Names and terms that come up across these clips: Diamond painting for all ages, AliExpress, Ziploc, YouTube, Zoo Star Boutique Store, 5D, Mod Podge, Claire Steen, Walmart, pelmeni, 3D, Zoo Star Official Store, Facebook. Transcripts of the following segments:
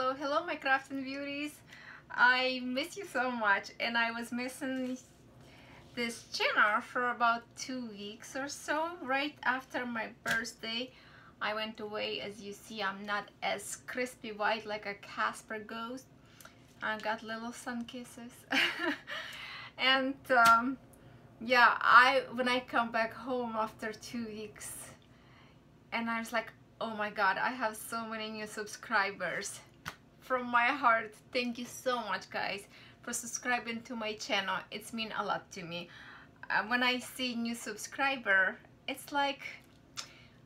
hello, hello my crafts and beauties. I miss you so much, and I was missing this channel for about 2 weeks or so. Right after my birthday I went away. As you see, I'm not as crispy white like a Casper ghost. I got little sun kisses. And yeah, when I come back home after 2 weeks, and I was like, oh my god, I have so many new subscribers. From my heart, thank you so much guys for subscribing to my channel. It's mean a lot to me. When I see new subscriber, it's like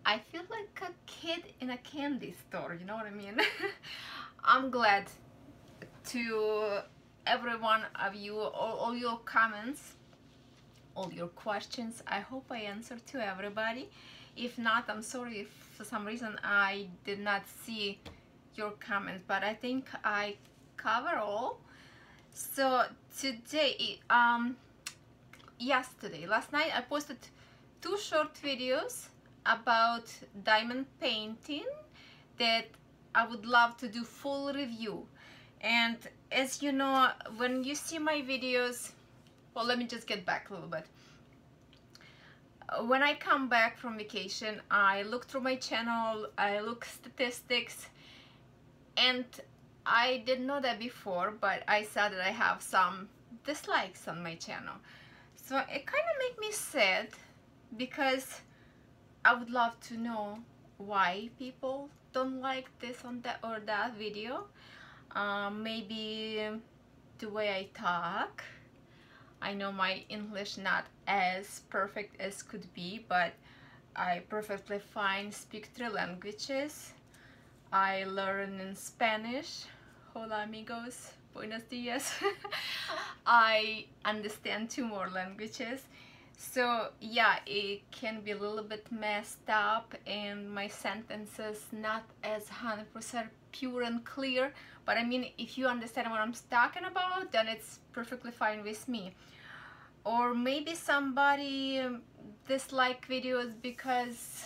I feel like a kid in a candy store, you know what I mean? I'm glad to every one of you, all your comments, all your questions. I hope I answered to everybody. If not, I'm sorry if for some reason I did not see your comments, but I think I cover all. So today, last night I posted 2 short videos about diamond painting that I would love to do full review. And as you know, when you see my videos, well, let me just get back a little bit. When I come back from vacation, I look through my channel, I look statistics, and I didn't know that before, but I saw that I have some dislikes on my channel. So it kind of made me sad, because I would love to know why people don't like this on that or that video. Maybe the way I talk. I know my English not as perfect as could be, but I perfectly fine speak 3 languages. I learn in Spanish. Hola amigos, buenos dias. I understand 2 more languages. So yeah, it can be a little bit messed up, and my sentences not as 100% pure and clear, but I mean, if you understand what I'm talking about, then it's perfectly fine with me. Or maybe somebody dislike videos because,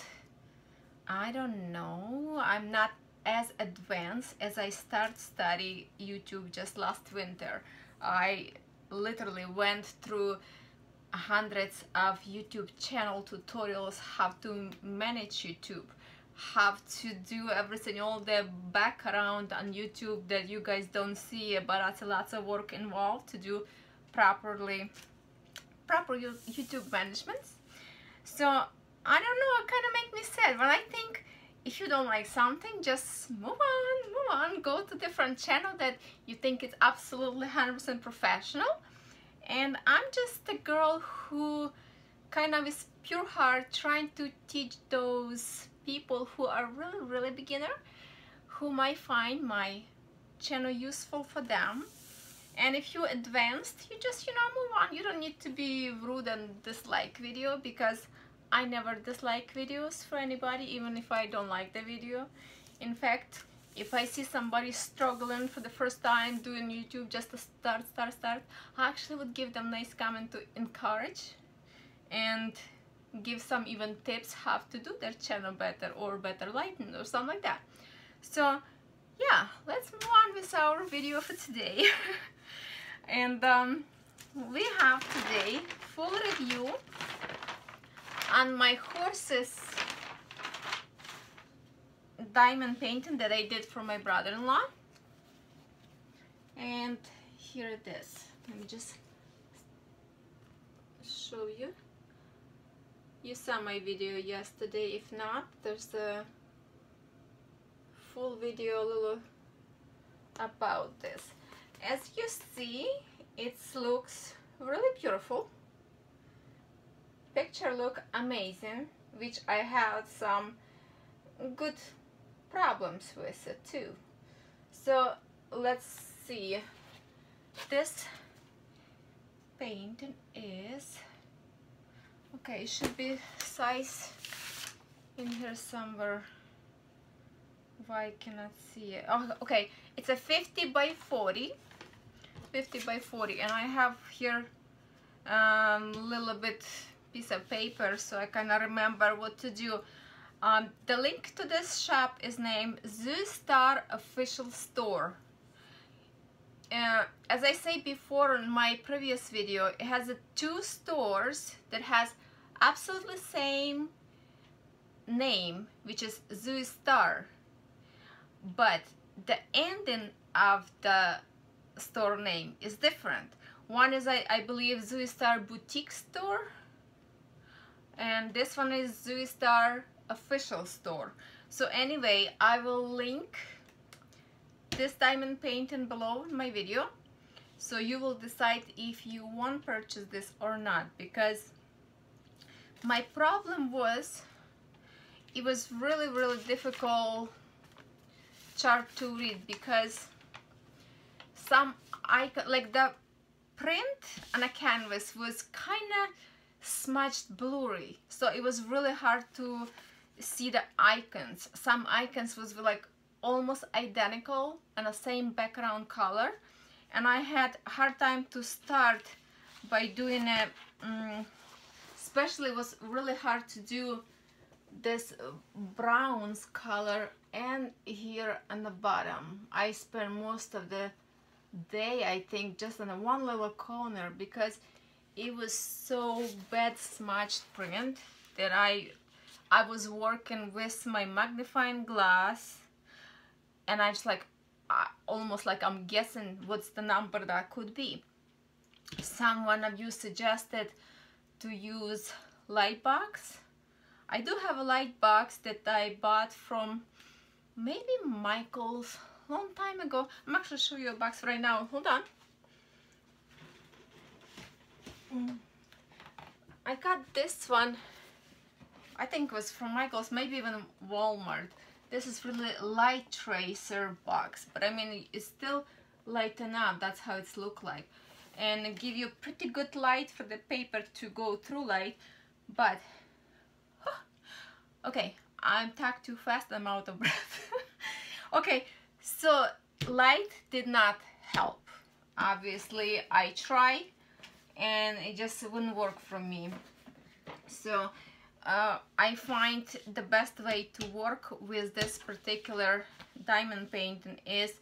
I don't know, I'm not as advanced as I study YouTube just last winter. I literally went through hundreds of YouTube channel tutorials, how to manage YouTube, how to do everything, all the background on YouTube that you guys don't see, but it's lots of work involved to do proper YouTube management. So I don't know, it kind of make me sad, but I think if you don't like something, just move on, go to different channel that you think is absolutely 100% professional. And I'm just a girl who kind of is pure heart trying to teach those people who are really beginner, who might find my channel useful for them. And if you advanced, you just, you know, move on. You don't need to be rude and dislike video, because I never dislike videos for anybody, even if I don't like the video. In fact, if I see somebody struggling for the first time doing YouTube, just to start, I actually would give them nice comment to encourage and give some even tips how to do their channel better, or better lighting or something like that. So yeah, let's move on with our video for today. And we have today full review on my horses diamond painting that I did for my brother-in-law. And here it is. Let me just show you. You saw my video yesterday. If not, there's a full video a little about this. As you see, it looks really beautiful. Picture look amazing, which I had some good problems with it too. So let's see. This painting is okay, it should be size in here somewhere. Why cannot see it? Oh, okay, it's a 50 by 40, and I have here a little bit piece of paper, so I kind of remember what to do. The link to this shop is named Zoo Star Official Store. As I said before in my previous video, it has two stores that has absolutely same name, which is Zoo Star, but the ending of the store name is different. One is, I believe, Zoo Star Boutique Store, and this one is Zoo Star Official Store. So anyway, I will link this diamond painting below in my video, so you will decide if you want to purchase this or not, because my problem was it was really difficult chart to read, because some icon, like the print on a canvas, was kind of smudged blurry, so it was really hard to see the icons. Some icons was like almost identical and the same background color, and I had a hard time to start by doing it. Especially it was really hard to do this browns color, and here on the bottom I spent most of the day, I think, just on the one little corner, because it was so bad smudged print that I was working with my magnifying glass, and I just like almost like I'm guessing what's the number that could be. Someone of you suggested to use light box. I do have a light box that I bought from maybe Michael's long time ago. I'm actually showing you a box right now. Hold on. I got this one, I think it was from Michael's, maybe even Walmart. This is really light tracer box, but I mean it's still light enough. That's how it's look like, and it give you pretty good light for the paper to go through light. But okay, I'm talking too fast, I'm out of breath. Okay, so light did not help. Obviously I tried and it just wouldn't work for me. So I find the best way to work with this particular diamond painting is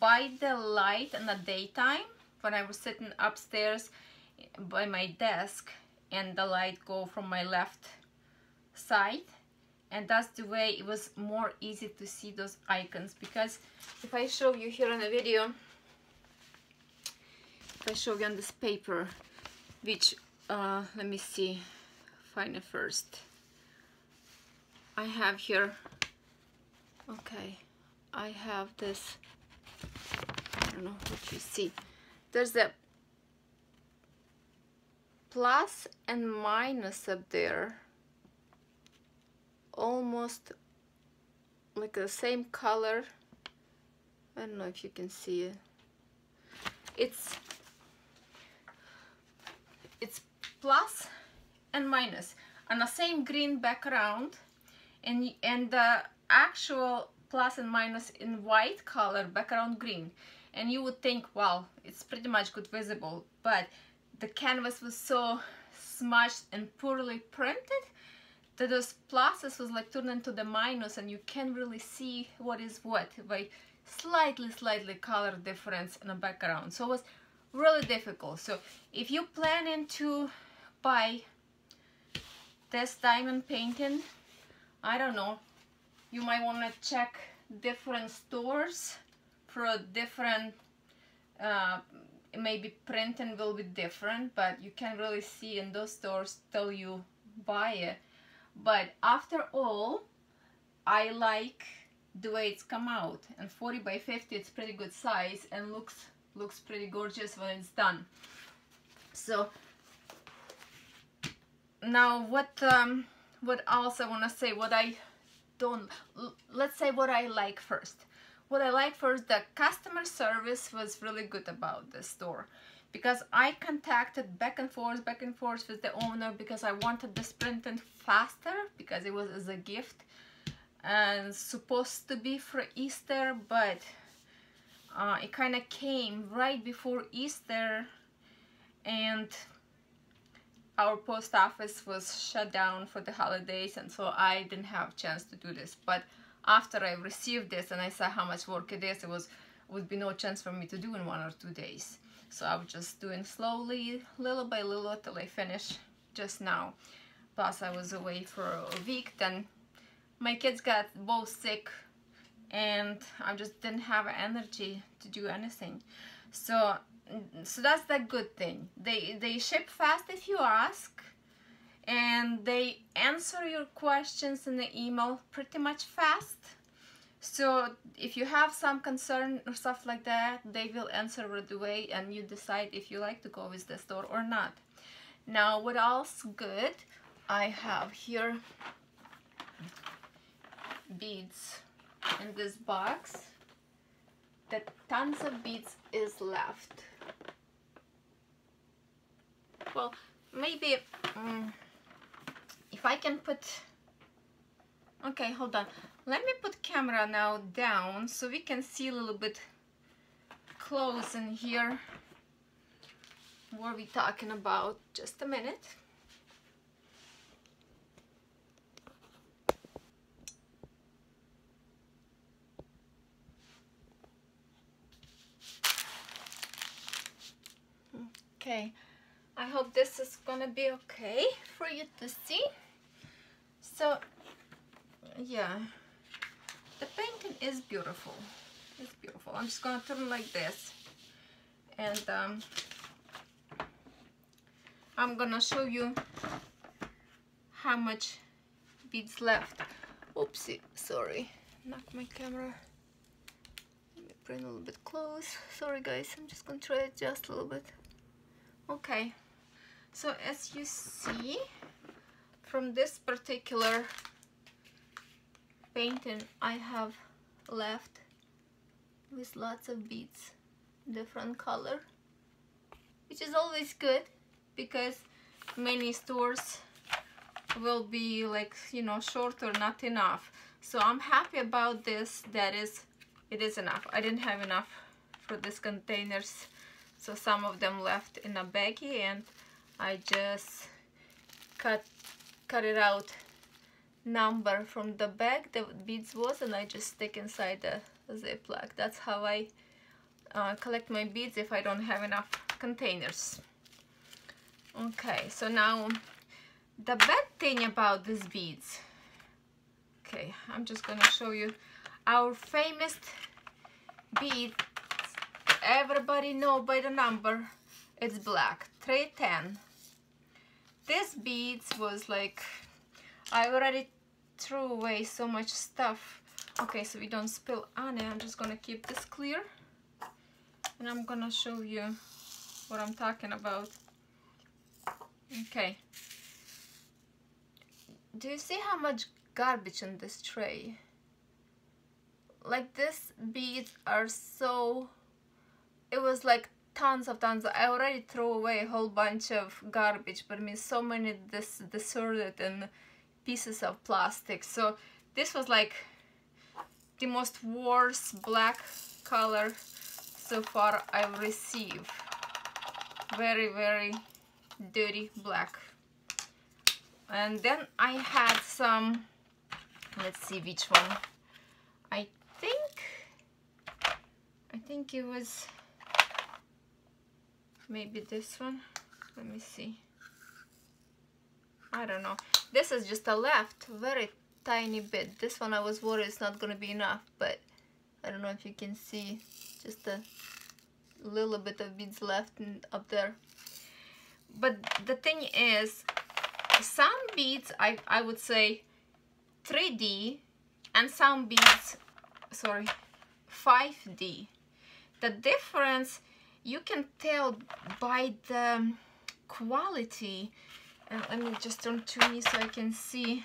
by the light in the daytime, when I was sitting upstairs by my desk and the light go from my left side, and that's the way it was more easy to see those icons. Because if I show you here on the video, if I show you on this paper, which let me see, find it first. I have here, okay, I have this, I don't know what you see, there's a plus and minus up there, almost like the same color. I don't know if you can see it. It's plus and minus on the same green background, and the actual plus and minus in white color background green, and you would think, well, it's pretty much good visible, but the canvas was so smudged and poorly printed that those pluses was like turned into the minus, and you can't really see what is what by slightly color difference in the background. So it was really difficult. So if you planning to buy this diamond painting, I don't know, you might want to check different stores for a different, maybe printing will be different, but you can really see in those stores till you buy it. But after all, I like the way it's come out, and 40 by 50, it's pretty good size and looks pretty gorgeous when it's done. So now what else I want to say, what I don't, let's say what I like first. What I like first, the customer service was really good about the store, because I contacted back and forth with the owner, because I wanted this printing faster, because it was as a gift and supposed to be for Easter, but it kind of came right before Easter, and our post office was shut down for the holidays, and so I didn't have a chance to do this. But after I received this and I saw how much work it is, it would be no chance for me to do in 1 or 2 days. So I was just doing slowly, little by little, till I finish just now. Plus I was away for a week, then my kids got both sick and I just didn't have energy to do anything. So that's the good thing. They ship fast if you ask, and they answer your questions in the email pretty much fast. So if you have some concern or stuff like that, they will answer right away, and you decide if you like to go with the store or not. Now what else good? I have here beads in this box. That tons of beads is left. Well, maybe if I can put, okay, hold on, let me put camera now down so we can see a little bit close in here what we talking about. Just a minute. Okay, I hope this is gonna be okay for you to see. So yeah, the painting is beautiful, it's beautiful. I'm just gonna turn like this, and I'm gonna show you how much beads left. Oopsie, sorry, knocked my camera. Let me bring a little bit close. Sorry guys, I'm just gonna try it just a little bit. Okay, so as you see from this particular painting, I have left with lots of beads, different color, which is always good, because many stores will be like, you know, short or not enough. So I'm happy about this, that is, it is enough. I didn't have enough for these containers, so some of them left in a baggie, and I just cut it out number from the bag the beads was, and I just stick inside the Ziploc. That's how I collect my beads if I don't have enough containers. Okay, so now the bad thing about these beads. Okay, I'm just gonna show you our famous bead. Everybody know by the number, it's black, 310. This beads was like, I already threw away so much stuff. Okay, so we don't spill on it. I'm just gonna keep this clear, and I'm gonna show you what I'm talking about. Okay, do you see how much garbage in this tray? Like, these beads are so, it was like tons. I already threw away a whole bunch of garbage, but I mean so many deserted and pieces of plastic. So this was like the most worst black color so far I've received. Very, very dirty black. And then I had some, let's see which one. I think it was maybe this one, let me see, I don't know. This is just a left, very tiny bit. This one I was worried it's not gonna be enough, but I don't know if you can see, just a little bit of beads left up there. But the thing is, some beads I would say 3D, and some beads, sorry, 5D. The difference you can tell by the quality. And let me just turn to me so I can see.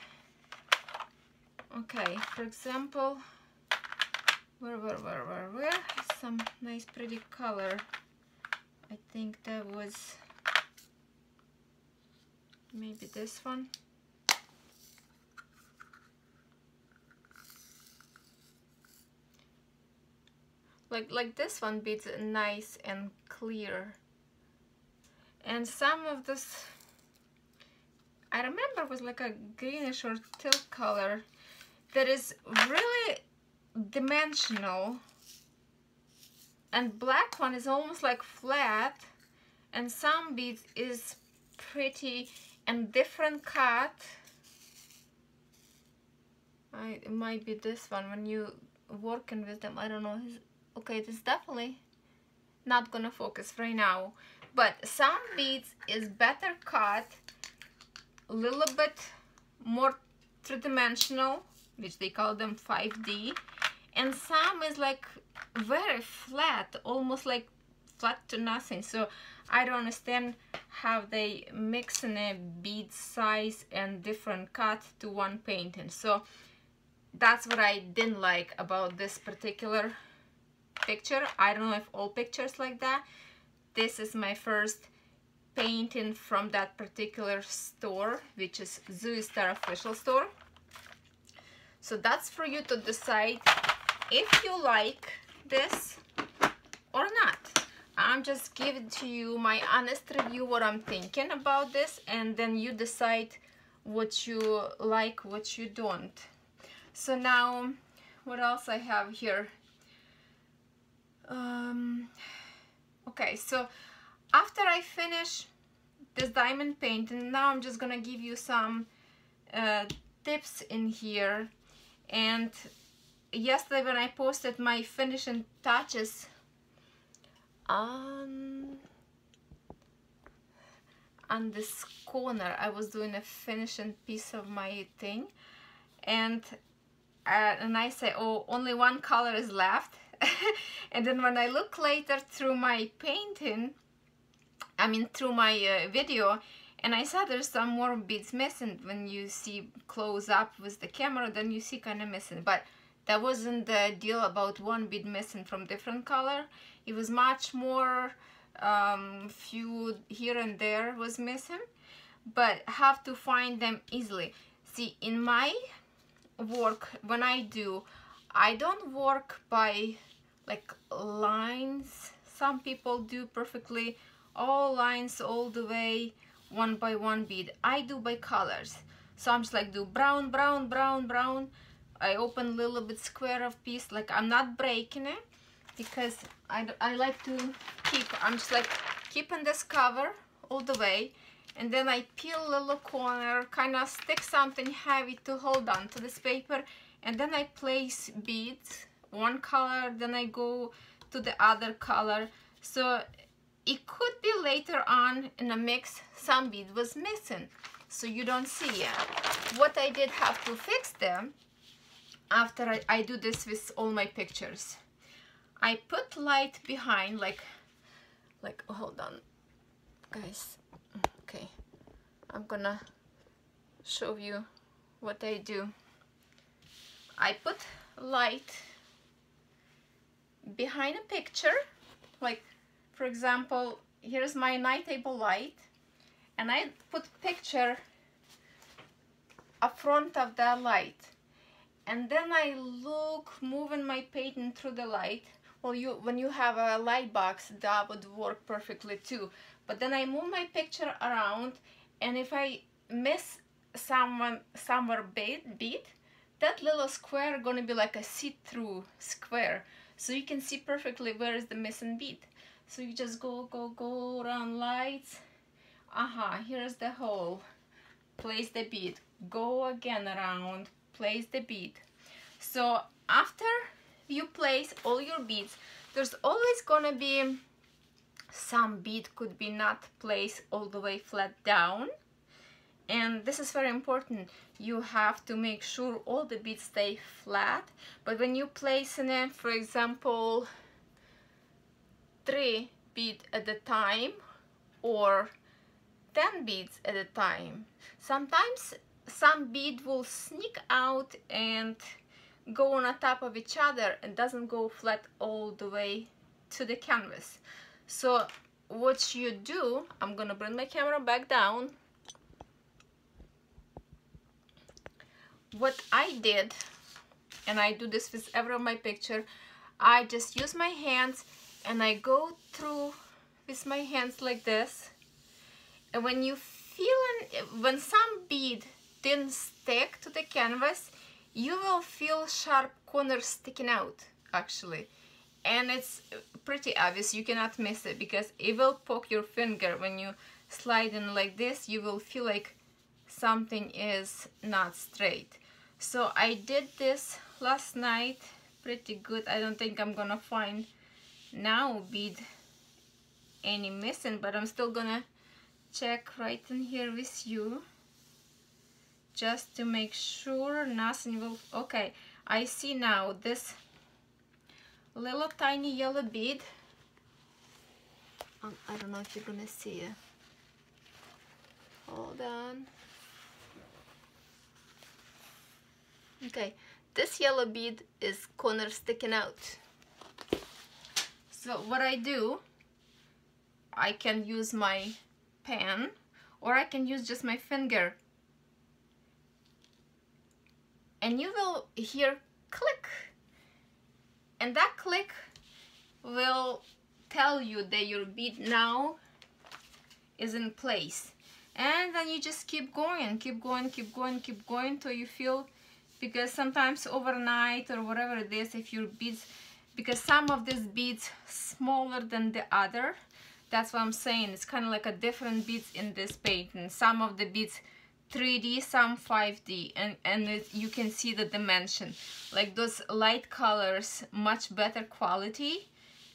Okay, for example, where, some nice pretty color. I think that was maybe this one. Like this one, beads nice and clear. And some of this I remember it was like a greenish or teal color that is really dimensional, and black one is almost like flat, and some beads is pretty and different cut. It might be this one when you working with them, I don't know. Okay, this is definitely not gonna focus right now, but some beads is better cut, a little bit more three-dimensional, which they call them 5D, and some is like very flat, almost like flat to nothing. So I don't understand how they mix in a bead size and different cut to one painting. So that's what I didn't like about this particular picture. I don't know if all pictures like that. This is my first painting from that particular store, which is Zoo Star Official Store. So that's for you to decide if you like this or not. I'm just giving to you my honest review, what I'm thinking about this, and then you decide what you like, what you don't. So now, what else I have here? Okay, so after I finish this diamond painting, now I'm just gonna give you some tips in here. And yesterday when I posted my finishing touches, on this corner I was doing a finishing piece of my thing, and I say, oh, only one color is left. And then when I look later through my painting, I mean through my video, and I saw there's some more beads missing. When you see close up with the camera, then you see kind of missing, but that wasn't the deal about one bead missing from different color. It was much more, few here and there was missing, but have to find them easily. See, in my work, when I do, I don't work by like lines. Some people do perfectly all lines all the way, one by one bead. I do by colors. So I'm just like do brown, brown, brown, brown. I open a little bit square of piece, like I'm not breaking it, because I like to keep, I'm just like keeping this cover all the way, and then I peel a little corner, kind of stick something heavy to hold on to this paper, and then I place beads, one color, then I go to the other color. So it could be later on in a mix, some bead was missing, so you don't see it. What I did have to fix them, after I do this with all my pictures, I put light behind, like hold on, guys. Okay, I'm gonna show you what I do. I put light behind a picture, like for example, here's my night table light, and I put picture up front of that light. And then I look, moving my painting through the light. Well, when you have a light box, that would work perfectly too. But then I move my picture around, and if I miss somewhere bead, that little square gonna be like a see-through square. So you can see perfectly where is the missing bead. So you just go around lights. Here's the hole. Place the bead. Go again around. Place the bead. So after you place all your beads, there's always gonna be some bead could be not placed all the way flat down, and this is very important. You have to make sure all the beads stay flat. But when you place in it, for example, 3 beads at a time or 10 beads at a time, sometimes some bead will sneak out and go on top of each other and doesn't go flat all the way to the canvas. So what you do, I'm gonna bring my camera back down. What I did, and I do this with every of my picture, I just use my hands and I go through with my hands like this. And when you feeling when some bead didn't stick to the canvas, you will feel sharp corners sticking out actually, and it's pretty obvious, you cannot miss it because it will poke your finger. When you slide in like this, you will feel like something is not straight. So I did this last night, pretty good. I don't think I'm gonna find now bead any missing, but I'm still gonna check right in here with you just to make sure nothing will. Okay, I see now this little tiny yellow bead. I don't know if you're gonna see it. Hold on. Okay, this yellow bead is corner sticking out. So what I do, I can use my pen or I can use just my finger. And you will hear click, and that click will tell you that your bead now is in place. And then you just keep going till you feel, because sometimes overnight or whatever it is, if your beads, because some of these beads smaller than the other, that's what I'm saying, it's kind of like a different beads in this painting. Some of the beads 3D, some 5D, and you can see the dimension. Like those light colors, much better quality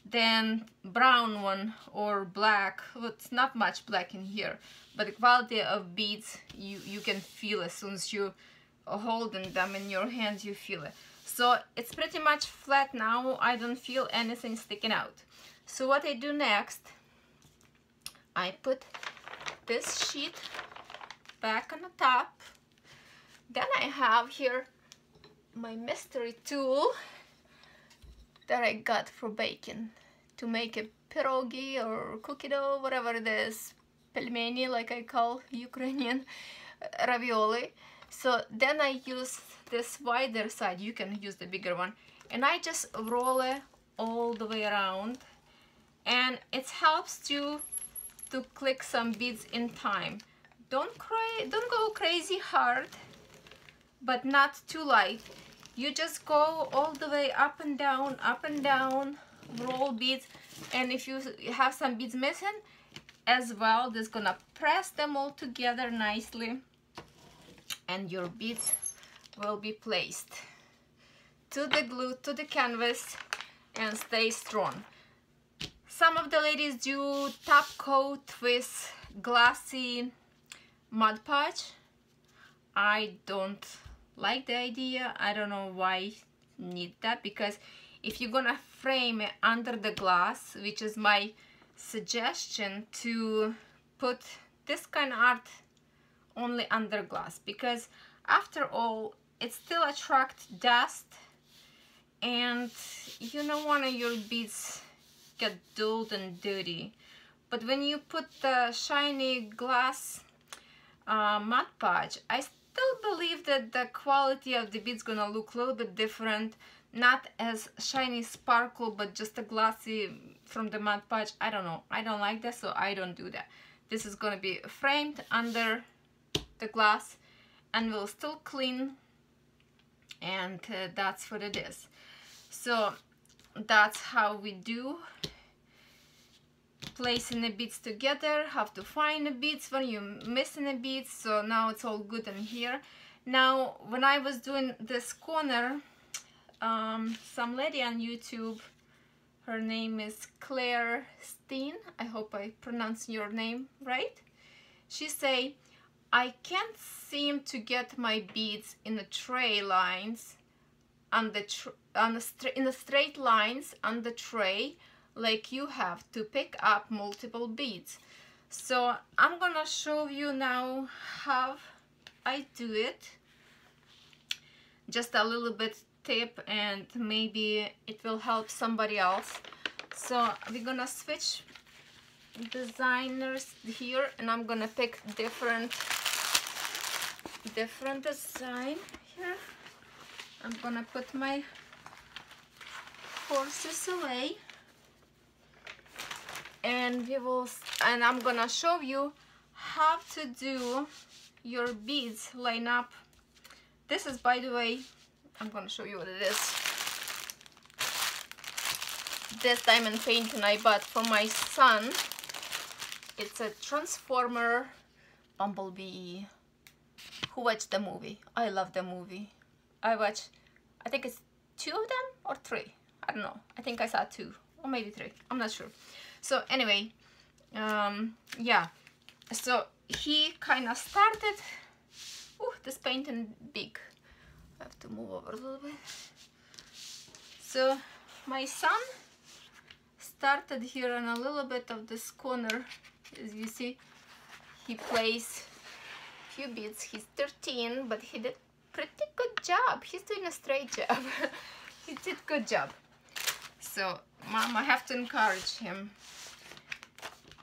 than brown one or black. Well, it's not much black in here, but the quality of beads you can feel as soon as you are holding them in your hands, you feel it. So it's pretty much flat now. I don't feel anything sticking out. So what I do next, I put this sheet back on the top. Then I have here my mystery tool that I got for baking, to make a pierogi or cookie dough, whatever it is, pelmeni, like I call Ukrainian, ravioli. So then I use this wider side, you can use the bigger one, and I just roll it all the way around, and it helps to click some beads in time. Don't go crazy hard, but not too light. You just go all the way up and down, roll beads, and if you have some beads missing as well, just gonna press them all together nicely, and your beads will be placed to the glue, to the canvas, and stay strong. Some of the ladies do top coat with glossy Mod Podge. I don't like the idea. I don't know why need that, because if you're gonna frame it under the glass, which is my suggestion, to put this kind of art only under glass, because after all it still attracts dust, and you don't want your beads get dulled and dirty. But when you put the shiny glass Mod Podge, I still believe that the quality of the beads gonna look a little bit different, not as shiny sparkle, but just a glossy from the Mod Podge. I don't know, I don't like that, so I don't do that. This is gonna be framed under the glass and will still clean, and that's what it is. So that's how we do placing the beads together, have to find the beads when you're missing the beads. So now it's all good in here. Now when I was doing this corner, some lady on YouTube, her name is Claire Steen, I hope I pronounce your name right, she say, I can't seem to get my beads in the tray lines, in the straight lines on the tray, like you have to pick up multiple beads. So I'm gonna show you now how I do it, just a little bit tip, and maybe it will help somebody else. So we're gonna switch designers here, and I'm gonna pick different design here. I'm gonna put my forces away, and I'm gonna show you have to do your beads line up. This is, by the way, I'm gonna show you what it is. This diamond painting I bought for my son. It's a transformer bumblebee. Who watched the movie? I love the movie. I watched, I think it's 2 of them or 3. I don't know. I think I saw 2 or maybe 3. I'm not sure. So anyway, yeah. So he kind of started. Ooh, this painting big. I have to move over a little bit. So my son started here on a little bit of this corner. As you see, he plays few beads. He's 13, but he did pretty good job. He's doing a straight job. He did good job. So mom, I have to encourage him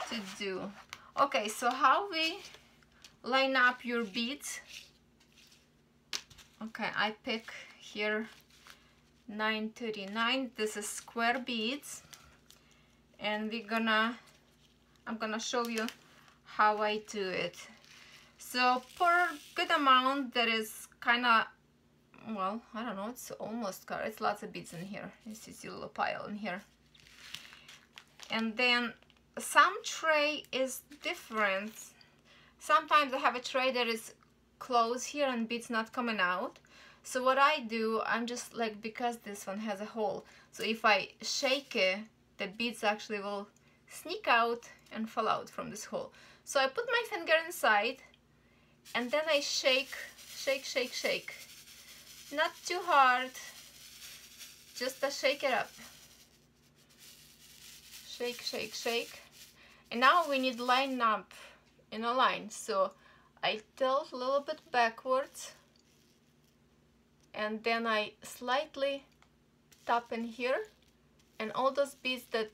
to do. Okay, so how we line up your beads. Okay, I pick here 939. This is square beads, and we're gonna, I'm gonna show you how I do it. So for good amount, there is kind of, well, I don't know, it's almost square. It's lots of beads in here. You see a little pile in here. And then some tray is different. Sometimes I have a tray that is closed here and beads not coming out. So what I do, I'm just like, because this one has a hole, so if I shake it, the beads actually will sneak out and fall out from this hole. So I put my finger inside and then I shake. Not too hard, just to shake it up. Shake. And now we need line up in a line. So I tilt a little bit backwards and then I slightly tap in here, and all those beads that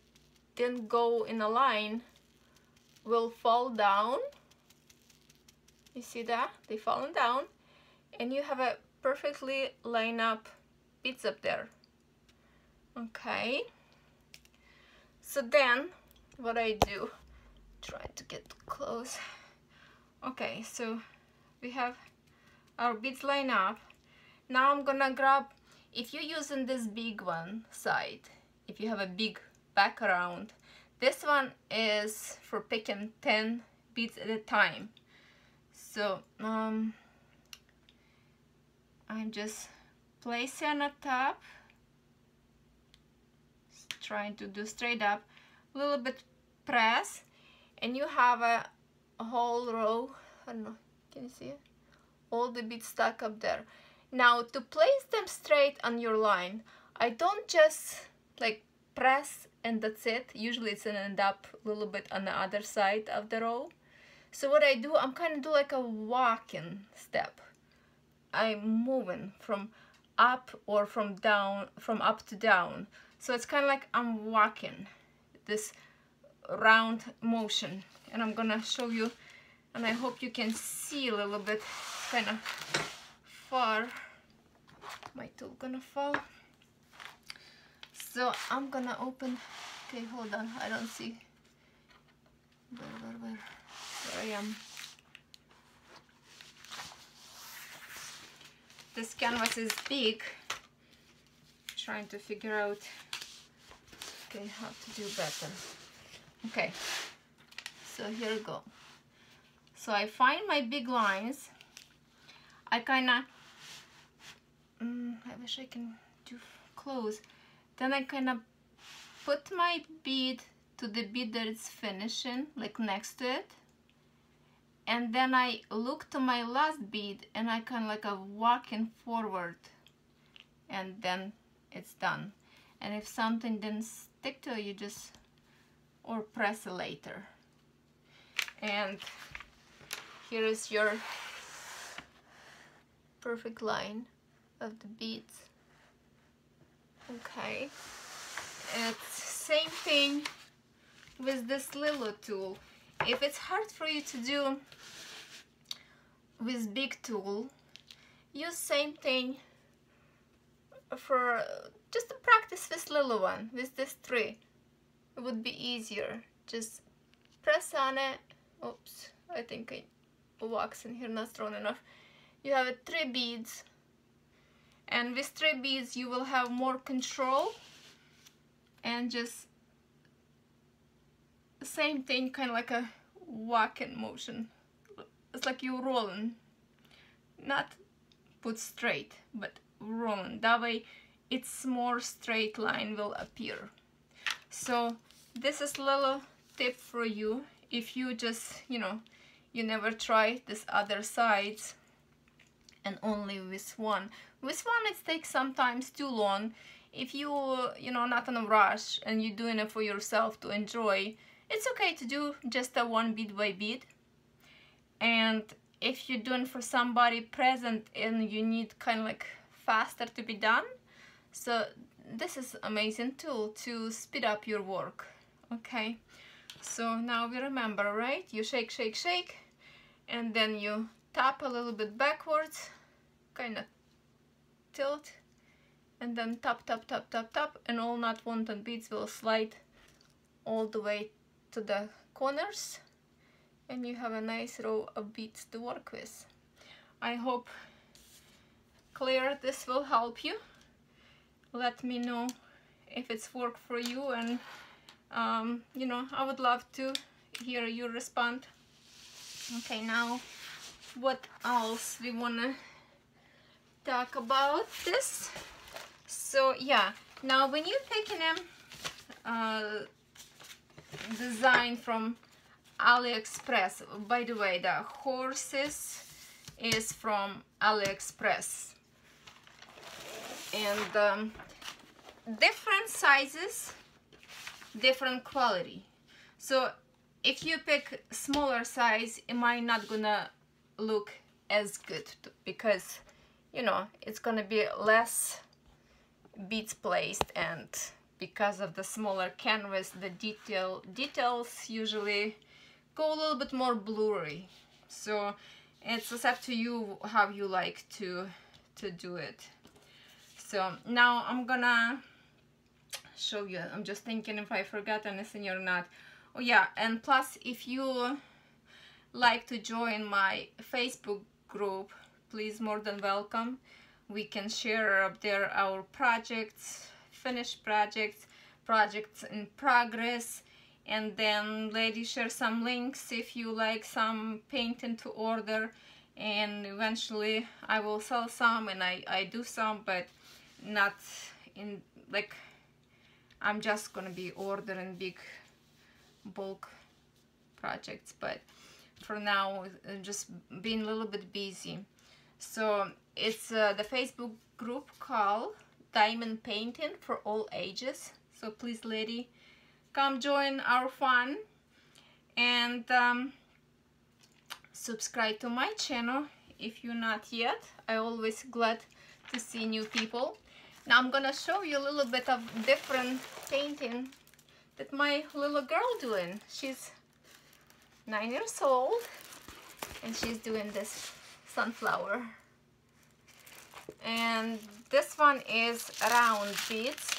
didn't go in a line will fall down. You see that? They've fallen down, and you have a perfectly lined up beads up there. Okay, so then what I do, try to get close. Okay, so we have our beads lined up. Now I'm gonna grab, if you're using this big one side, if you have a big background, this one is for picking 10 beads at a time. So I'm just placing on the top, just trying to do straight up, a little bit press, and you have a whole row. I don't know, can you see it? All the beads stuck up there. Now, to place them straight on your line, I don't just like press and that's it. Usually it's gonna end up a little bit on the other side of the row. So what I do, I'm kind of do like a walking step. I'm moving from up or from down, from up to down. So it's kind of like I'm walking this round motion, and I'm gonna show you, and I hope you can see a little bit, kind of far. My tool gonna fall. So I'm gonna open, okay, hold on, I don't see, where I am. This canvas is big, I'm trying to figure out, okay, how to do better. Okay, so here we go. So I find my big lines, I kinda, I wish I can do close. Then I kind of put my bead to the bead that it's finishing, like next to it. And then I look to my last bead and I kind of like a walking forward. And then it's done. And if something didn't stick to it, you just, or press it later. And here is your perfect line of the beads. Okay, it's same thing with this little tool. If it's hard for you to do with big tool, use same thing for just to practice with little one, with this three. It would be easier. Just press on it. Oops, I think I wax in here, not strong enough. You have 3 beads, and with 3 beads you will have more control, and just the same thing, kind of like a walking motion. It's like you're rolling, not put straight, but rolling. That way it's more straight line will appear. So this is little tip for you if you just, you know, you never try this other sides and only with one. With one it takes sometimes too long. If you know, not in a rush and you're doing it for yourself to enjoy, it's okay to do just a one bead by bead. And if you're doing for somebody present and you need kind of like faster to be done, so this is amazing tool to speed up your work. Okay, so now we remember, right? You shake, shake, shake, and then you tap a little bit backwards, kind of tilt, and then tap, tap, tap, tap, tap, and all not wanted beads will slide all the way to the corners, and you have a nice row of beads to work with. I hope, Claire, this will help you. Let me know if it's worked for you, and you know, I would love to hear you respond. Okay, now what else we wanna talk about this? So yeah, now when you're taking a design from AliExpress, by the way, the horses is from AliExpress, and different sizes, different quality. So if you pick smaller size, it might not gonna look as good because, you know, it's gonna be less beads placed, and because of the smaller canvas, the details usually go a little bit more blurry. So it's just up to you how you like to do it. So now I'm gonna show you. I'm just thinking if I forgot anything or not. Oh yeah, and plus if you like to join my Facebook group, please, more than welcome. We can share up there our projects, finished projects, projects in progress, and then ladies share some links if you like some painting to order, and eventually I will sell some, and I do some, but not in like I'm just gonna be ordering big bulk projects, but for now I'm just being a little bit busy. So it's the Facebook group called Diamond Painting for All Ages, so please, lady, come join our fun, and subscribe to my channel if you're not yet. I always glad to see new people. Now I'm gonna show you a little bit of different painting that my little girl doing. She's 9 years old and she's doing this sunflower, and this one is round beads.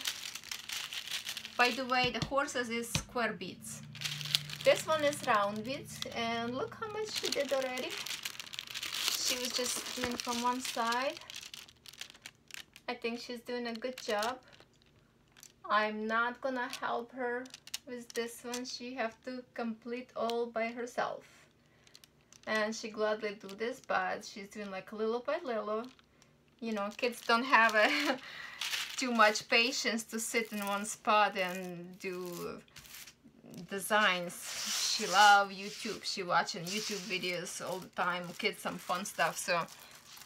By the way, the horses is square beads. This one is round beads, and look how much she did already. She was just doing from one side. I think she's doing a good job. I'm not gonna help her with this one. She have to complete all by herself, and she gladly do this, but she's doing like little by little. You know, kids don't have a too much patience to sit in one spot and do designs. She loves YouTube. She watching YouTube videos all the time, kids, some fun stuff. So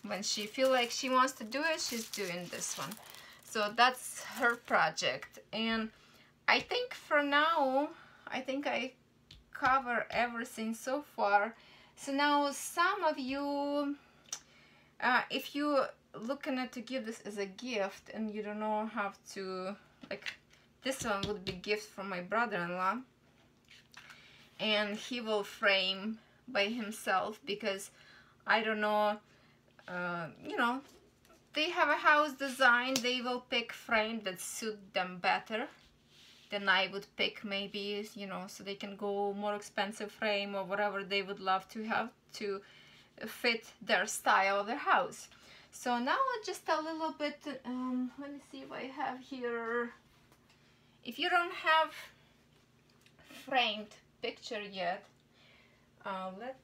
when she feel like she wants to do it, she's doing this one. So that's her project, and I think for now, I think I cover everything so far. So now some of you, if you looking at to give this as a gift and you don't know how to, like, this one would be gift from my brother-in-law, and he will frame by himself because I don't know, you know, they have a house design, they will pick frame that suit them better. then I would pick maybe, you know, so they can go more expensive frame or whatever they would love to have to fit their style of their house. So now just a little bit, let me see what I have here. If you don't have framed picture yet, let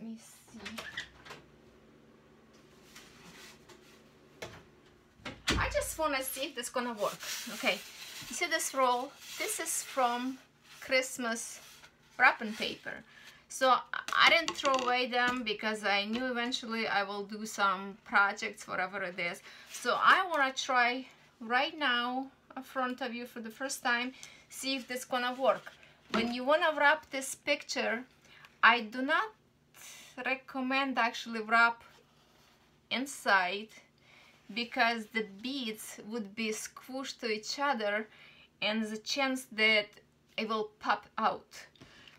me see. I just want to see if this is gonna work. Okay, you see this roll? This is from Christmas wrapping paper. So I didn't throw away them because I knew eventually I will do some projects, whatever it is. So I want to try right now in front of you for the first time, see if this is gonna work. When you want to wrap this picture, I do not recommend actually wrap inside because the beads would be squished to each other and the chance that it will pop out.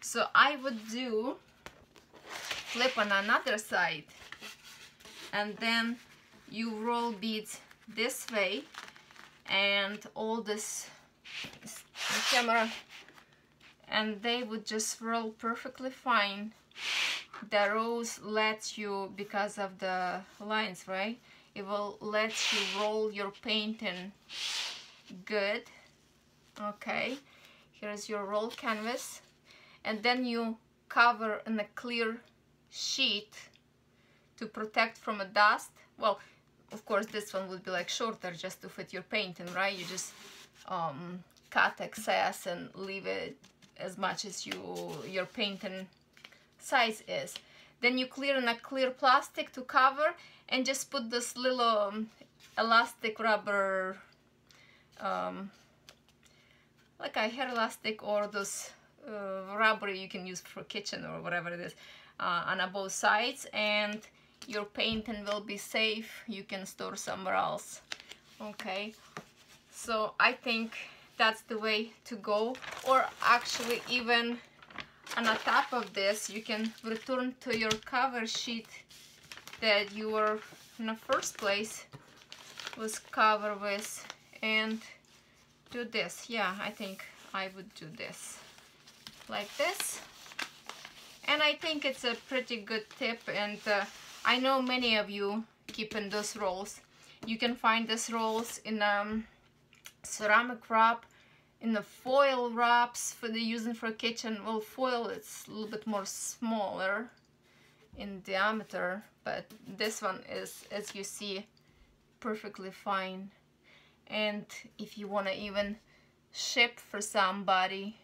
So I would do flip on another side and then you roll beads this way, and all this camera, and they would just roll perfectly fine. The rose lets you, because of the lines, right? It will let you roll your painting good. Okay, here's your roll canvas. And then you cover in a clear sheet to protect from a dust. Well, of course, this one would be like shorter just to fit your painting, right? You just cut excess and leave it as much as your painting size is. Then you clear in a clear plastic to cover and just put this little elastic rubber, like a hair elastic or those rubber you can use for kitchen or whatever it is, on both sides, and your painting will be safe. You can store somewhere else. Okay, so I think that's the way to go. Or actually, even on the top of this, you can return to your cover sheet that you were in the first place was covered with and do this. Yeah, I think I would do this like this, and I think it's a pretty good tip. And I know many of you keeping those rolls. You can find these rolls in ceramic wrap, in the foil wraps for the using for kitchen. Well, foil is a little bit more smaller in diameter, but this one is, as you see, perfectly fine. And if you want to even ship for somebody,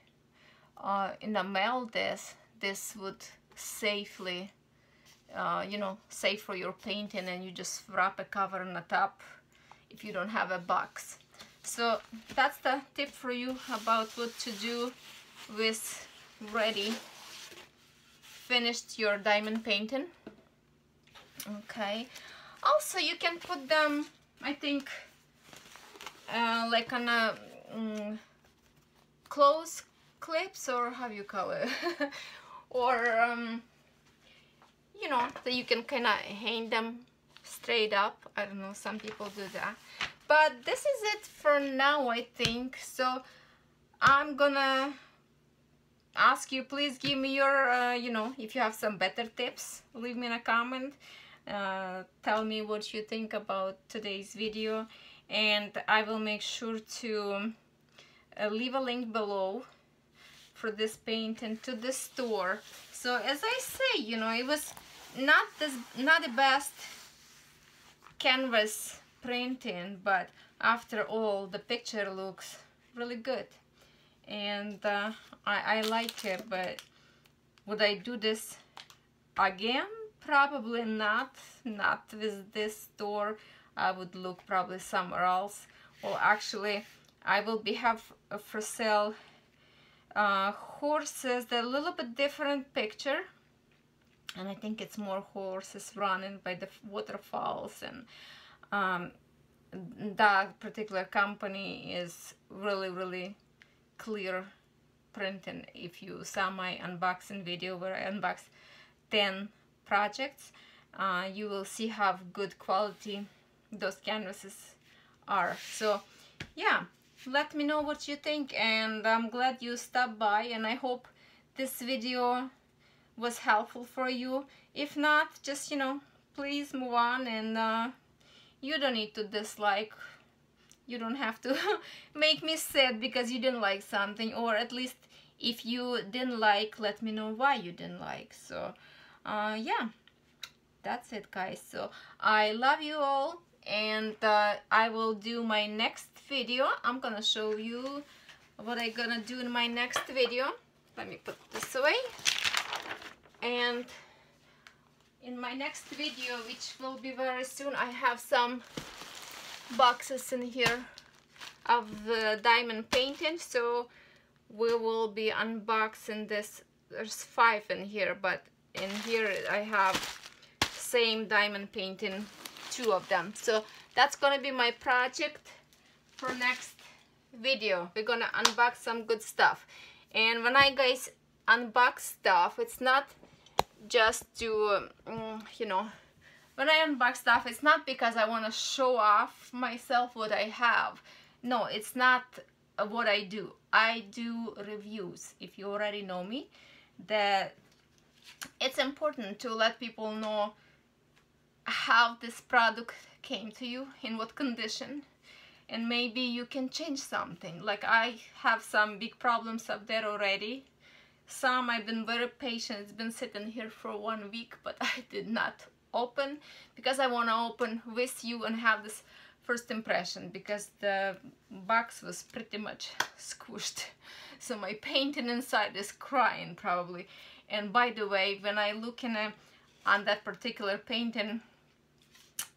in the mail, this would safely, you know, safe for your painting, and you just wrap a cover on the top if you don't have a box. So that's the tip for you about what to do with ready finished your diamond painting. Okay, also you can put them, I think, like on a clothes clips, or how you call it, or you know, that you can kind of hang them straight up. I don't know, some people do that, but this is it for now, I think. So I'm gonna ask you, please give me your you know, if you have some better tips, leave me in a comment, tell me what you think about today's video, and I will make sure to leave a link below for this painting to the store. So as I say, you know, it was not the best canvas printing, but after all, the picture looks really good, and I like it. But would I do this again? Probably not with this store. I would look probably somewhere else. Well, actually, I will be have for sale horses, they're a little bit different picture, and I think it's more horses running by the waterfalls, and that particular company is really clear printing. If you saw my unboxing video where I unboxed 10 projects, you will see how good quality those canvases are. So yeah, let me know what you think, and I'm glad you stopped by, and I hope this video was helpful for you. If not, just, you know, please move on, and you don't need to dislike. You don't have to make me sad because you didn't like something, or at least if you didn't like, let me know why you didn't like. So yeah, that's it, guys. So I love you all, and I will do my next video. I'm gonna show you what I'm gonna do in my next video. Let me put this away. And in my next video, which will be very soon, I have some boxes in here of the diamond painting, so we will be unboxing this. There's 5 in here, but in here I have same diamond painting, 2 of them. So that's gonna be my project for next video. We're gonna unbox some good stuff, and when I guys unbox stuff, it's not just to you know, when I unbox stuff, it's not because I want to show off myself what I have. No, it's not what I do. I do reviews. If you already know me, that it's important to let people know how this product came to you, in what condition, and maybe you can change something. Like I have some big problems up there already. Some I've been very patient. It's been sitting here for 1 week, but I did not open because I want to open with you and have this first impression, because the box was pretty much squished, so my painting inside is crying probably. And by the way, when I look in on that particular painting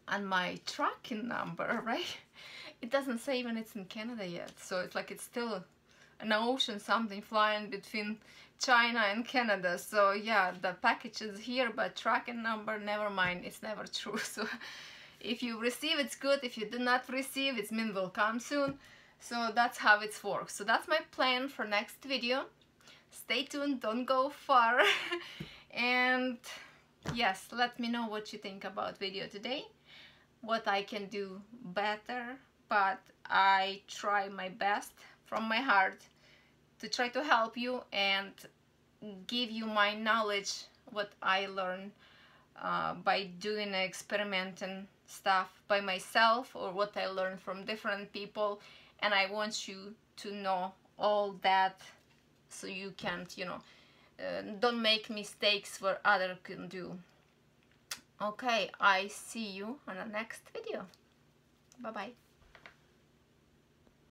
on my tracking number, right, it doesn't say when it's in Canada yet, so it's like it's still an ocean, something flying between China and Canada. So yeah, the package is here, but tracking number, never mind, it's never true. So if you receive, it's good. If you do not receive, it's mean will come soon. So that's how it works. So that's my plan for next video. Stay tuned, don't go far. And yes, let me know what you think about video today, what I can do better, but I try my best from my heart to try to help you and give you my knowledge, what I learned by doing experimenting stuff by myself, or what I learned from different people. And I want you to know all that, so you can't, you know, don't make mistakes what others can do. Okay, I see you on the next video. Bye bye.